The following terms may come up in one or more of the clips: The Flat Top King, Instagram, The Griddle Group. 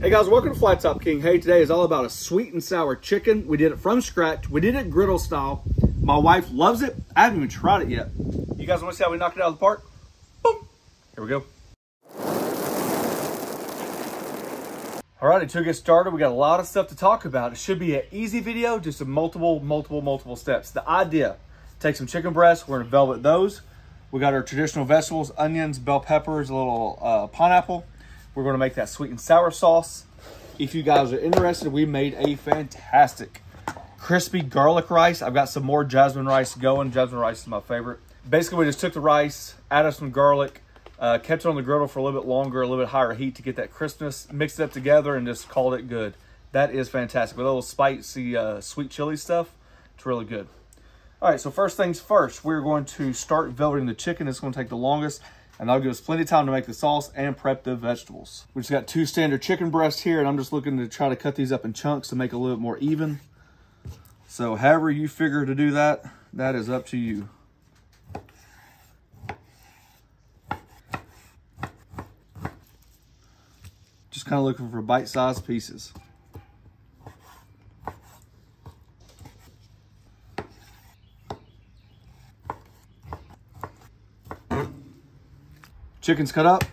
Hey guys, welcome to Flat Top King. Hey, today is all about a sweet and sour chicken. We did it from scratch. We did it griddle style. My wife loves it. I haven't even tried it yet. You guys want to see how we knock it out of the park? Boom. Here we go. All right, until we get started, we got a lot of stuff to talk about. It should be an easy video, just multiple steps. The idea, take some chicken breasts. We're going to velvet those. We got our traditional vegetables, onions, bell peppers, a little pineapple. We're going to make that sweet and sour sauce. If you guys are interested, we made a fantastic crispy garlic rice. I've got some more jasmine rice going. Jasmine rice is my favorite. Basically, we just took the rice, added some garlic, kept it on the griddle for a little bit longer, a little bit higher heat to get that crispness, mixed it up together, and just called it good. That is fantastic. With a little spicy, sweet chili stuff, it's really good. All right, so first things first, we're going to start velveting the chicken. It's going to take the longest. And that'll give us plenty of time to make the sauce and prep the vegetables. We just got two standard chicken breasts here, and I'm just looking to try to cut these up in chunks to make it a little bit more even. So however you figure to do that, that is up to you. Just kind of looking for bite-sized pieces. Chicken's cut up.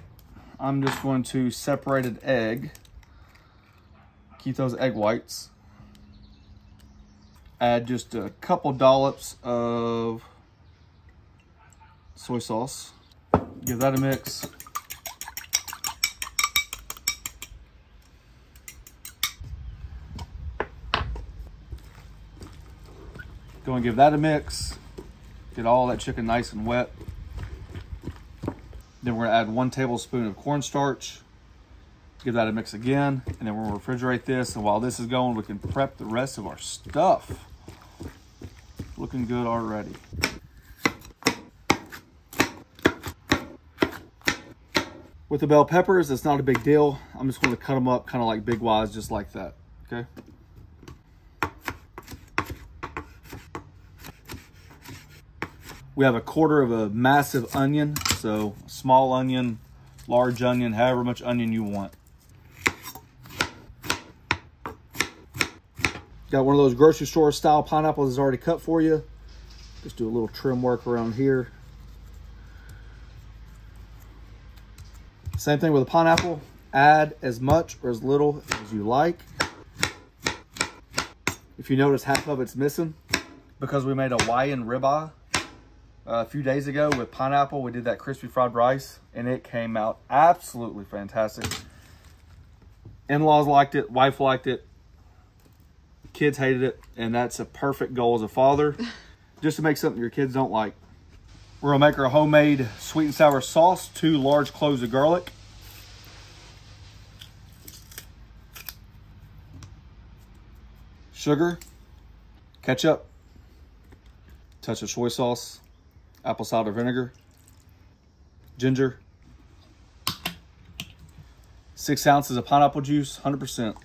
I'm just going to separate an egg. Keep those egg whites. Add just a couple dollops of soy sauce. Give that a mix. Go and give that a mix. Get all that chicken nice and wet. Then we're gonna add 1 tablespoon of cornstarch. Give that a mix again, and then we're gonna refrigerate this. And while this is going, we can prep the rest of our stuff. Looking good already. With the bell peppers, it's not a big deal. I'm just gonna cut them up kind of like big wise, just like that, okay? We have 1/4 of a massive onion. So small onion, large onion, however much onion you want. Got one of those grocery store style pineapples that's already cut for you. Just do a little trim work around here. Same thing with a pineapple. Add as much or as little as you like. If you notice, half of it's missing because we made a Hawaiian ribeye. A few days ago with pineapple, we did that crispy fried rice, and it came out absolutely fantastic. In-laws liked it, wife liked it, kids hated it, and that's a perfect goal as a father, just to make something your kids don't like. We're gonna make our homemade sweet and sour sauce, 2 large cloves of garlic. Sugar, ketchup, touch of soy sauce, apple cider vinegar, ginger, 6 ounces of pineapple juice, 100%.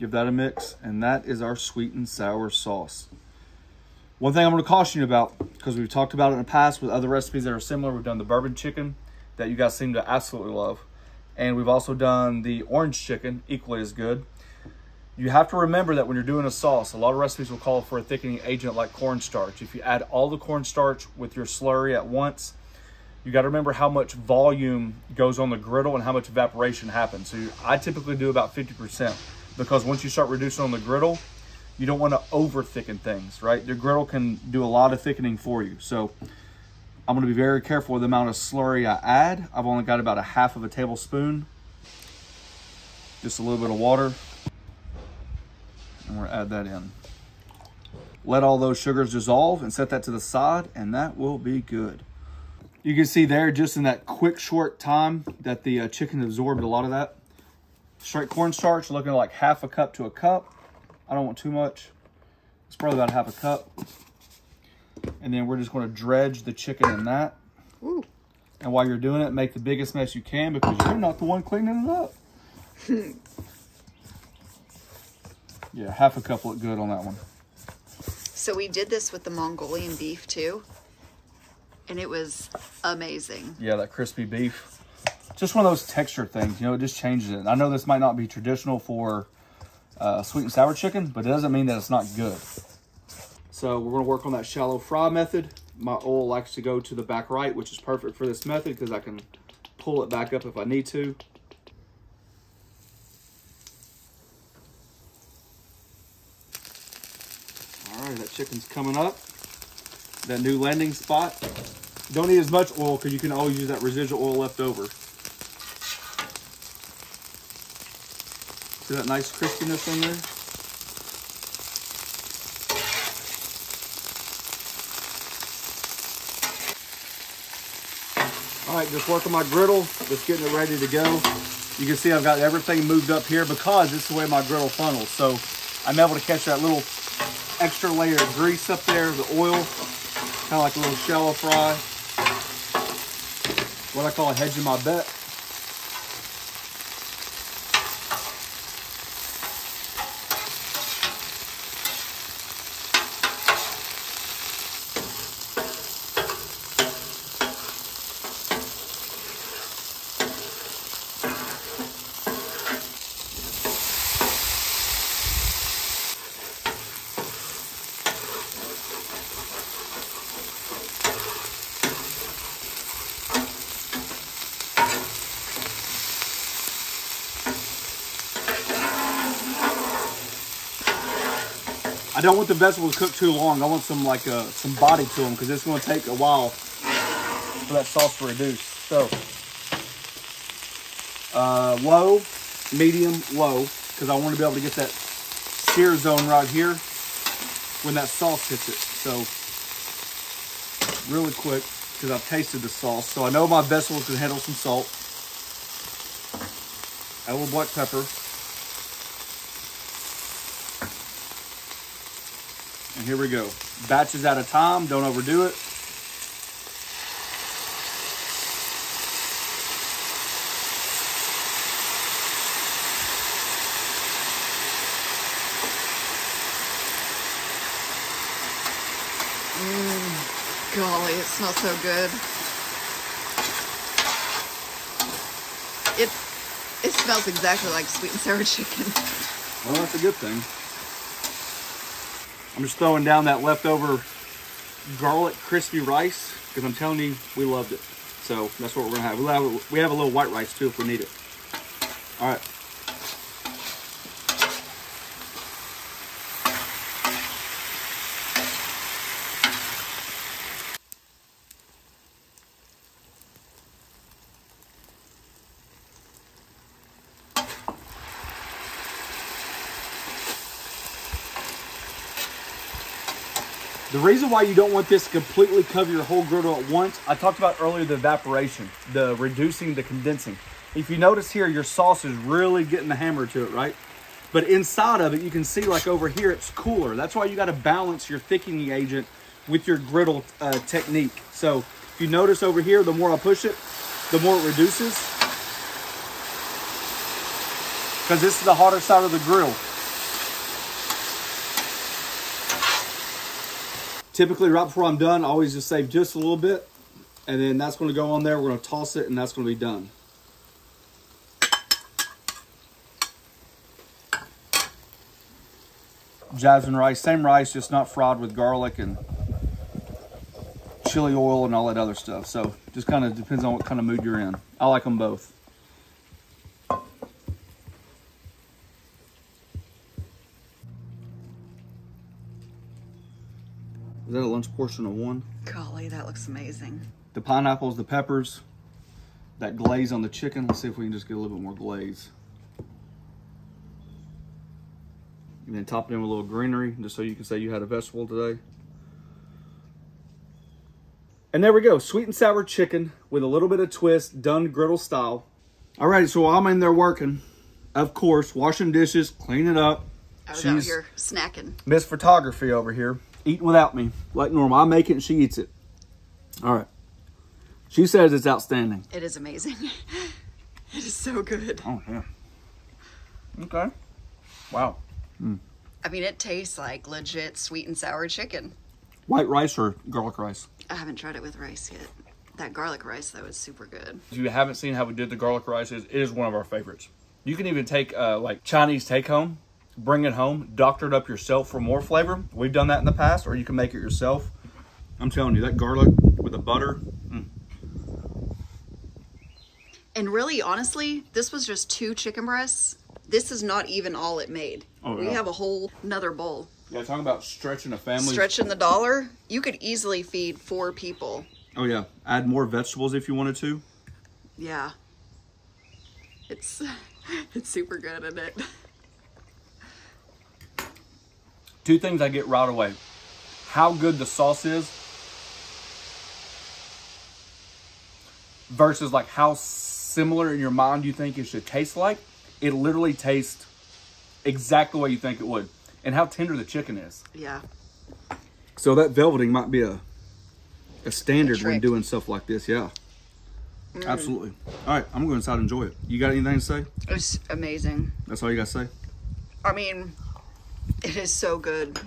Give that a mix, and that is our sweet and sour sauce. One thing I'm gonna caution you about, because we've talked about it in the past with other recipes that are similar, we've done the bourbon chicken that you guys seem to absolutely love. And we've also done the orange chicken, equally as good. You have to remember that when you're doing a sauce, a lot of recipes will call for a thickening agent like cornstarch. If you add all the cornstarch with your slurry at once, you got to remember how much volume goes on the griddle and how much evaporation happens. So I typically do about 50% because once you start reducing on the griddle, you don't want to over thicken things, right? Your griddle can do a lot of thickening for you. So I'm going to be very careful with the amount of slurry I add. I've only got about 1/2 of a tablespoon, just a little bit of water. And we're gonna add that in. Let all those sugars dissolve and set that to the side, and that will be good. You can see there, just in that quick, short time that the chicken absorbed a lot of that. Straight cornstarch, looking like 1/2 cup to 1 cup. I don't want too much. It's probably about 1/2 cup. And then we're just gonna dredge the chicken in that. Ooh. And while you're doing it, make the biggest mess you can because you're not the one cleaning it up. Yeah, 1/2 cup looked good on that one. So we did this with the Mongolian beef too, and it was amazing. Yeah, that crispy beef. just one of those texture things, you know, it just changes it. I know this might not be traditional for sweet and sour chicken, but it doesn't mean that it's not good. So we're gonna work on that shallow fry method. My oil likes to go to the back right, which is perfect for this method because I can pull it back up if I need to. All right, that chicken's coming up. That new landing spot. Don't need as much oil because you can always use that residual oil left over. See that nice crispiness in there? All right, just working my griddle, just getting it ready to go. You can see I've got everything moved up here because it's the way my griddle funnels. So I'm able to catch that little extra layer of grease up there, the oil, kind of like a little shallow fry. What I call hedging my bet. I don't want the vegetables cooked too long. I want some body to them because it's going to take a while for that sauce to reduce. So, low, medium, low, because I want to be able to get that sear zone right here when that sauce hits it. So, really quick, because I've tasted the sauce. So, I know my vegetables can handle some salt. Add a little black pepper. And here we go. Batches at a time, don't overdo it. Golly, it smells so good. It smells exactly like sweet and sour chicken. Well, that's a good thing. I'm just throwing down that leftover garlic crispy rice because I'm telling you, we loved it. So that's what we're gonna have. We have a little white rice too if we need it. All right. The reason why you don't want this to completely cover your whole griddle at once, I talked about earlier the evaporation, the reducing, the condensing. If you notice here, your sauce is really getting the hammer to it, right? But inside of it, you can see like over here, it's cooler. That's why you got to balance your thickening agent with your griddle technique. So if you notice over here, the more I push it, the more it reduces. Because this is the hotter side of the grill. Typically, right before I'm done, I always just save just a little bit, and then that's going to go on there. We're going to toss it, and that's going to be done. Jasmine rice, same rice, just not fried with garlic and chili oil and all that other stuff. So, just kind of depends on what kind of mood you're in. I like them both. Is that a lunch portion of one? Golly, that looks amazing. The pineapples, the peppers, that glaze on the chicken. Let's see if we can just get a little bit more glaze. And then top it in with a little greenery, just so you can say you had a vegetable today. And there we go, sweet and sour chicken with a little bit of twist, done griddle style. All right, so while I'm in there working, of course, washing dishes, cleaning up. I was out here snacking. Miss Photography over here. Eating without me, like normal. I make it and she eats it. All right. She says it's outstanding. It is amazing. It is so good. Oh, yeah. Okay. Wow. Mm. I mean, it tastes like legit sweet and sour chicken. White rice or garlic rice? I haven't tried it with rice yet. That garlic rice, though, is super good. If you haven't seen how we did the garlic rice, it is one of our favorites. You can even take like Chinese take home, bring it home, doctor it up yourself for more flavor. We've done that in the past, or you can make it yourself. I'm telling you, that garlic with the butter. And really, honestly, this was just 2 chicken breasts. This is not even all it made. Oh, yeah. We have a whole another bowl. Yeah, talking about stretching a family. Stretching the dollar. You could easily feed 4 people. Oh, yeah. Add more vegetables if you wanted to. Yeah. It's super good, isn't it? 2 things I get right away. How good the sauce is versus like how similar in your mind you think it should taste like. It literally tastes exactly the way you think it would, and how tender the chicken is. Yeah. So that velveting might be a standard when doing stuff like this. Yeah. Mm. Absolutely. All right, I'm going inside and enjoy it. You got anything to say? It's amazing. That's all you got to say? I mean, it is so good.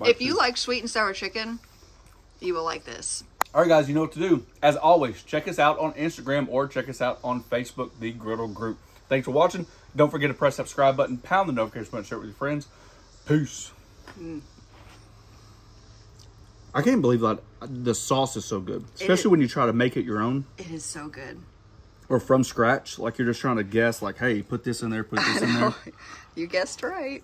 If you like sweet and sour chicken, you will like this. All right, guys, you know what to do. As always, check us out on Instagram or check us out on Facebook, The Griddle Group. Thanks for watching. Don't forget to press that subscribe button, pound the notification button, share it with your friends. Peace. Mm. I can't believe that the sauce is so good, especially when you try to make it your own. It is so good. Or from scratch, like you're just trying to guess, like, hey, put this in there, put this in there. You guessed right.